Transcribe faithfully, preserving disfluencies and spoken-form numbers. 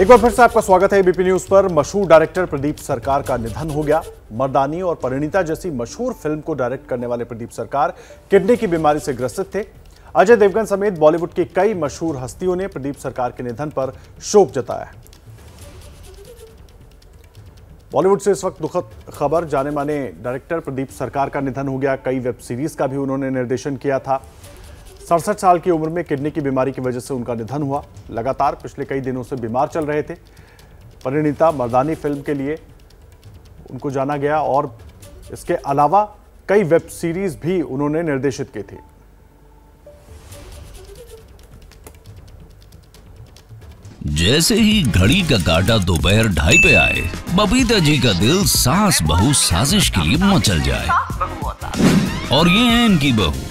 एक बार फिर से आपका स्वागत है एबीपी न्यूज पर। मशहूर डायरेक्टर प्रदीप सरकार का निधन हो गया। मर्दानी और परिणीता जैसी मशहूर फिल्म को डायरेक्ट करने वाले प्रदीप सरकार किडनी की बीमारी से ग्रसित थे। अजय देवगन समेत बॉलीवुड की कई मशहूर हस्तियों ने प्रदीप सरकार के निधन पर शोक जताया है। बॉलीवुड से इस वक्त दुखद खबर, जाने माने डायरेक्टर प्रदीप सरकार का निधन हो गया। कई वेब सीरीज का भी उन्होंने निर्देशन किया था। सड़सठ साल की उम्र में किडनी की बीमारी की वजह से उनका निधन हुआ। लगातार पिछले कई दिनों से बीमार चल रहे थे। परिणीता मर्दानी फिल्म के लिए उनको जाना गया और इसके अलावा कई वेब सीरीज भी उन्होंने निर्देशित की थी। जैसे ही घड़ी का काटा दोपहर ढाई पे आए, बबीता जी का दिल सास बहू साजिश के लिए मचल जाए। और ये है इनकी बहू।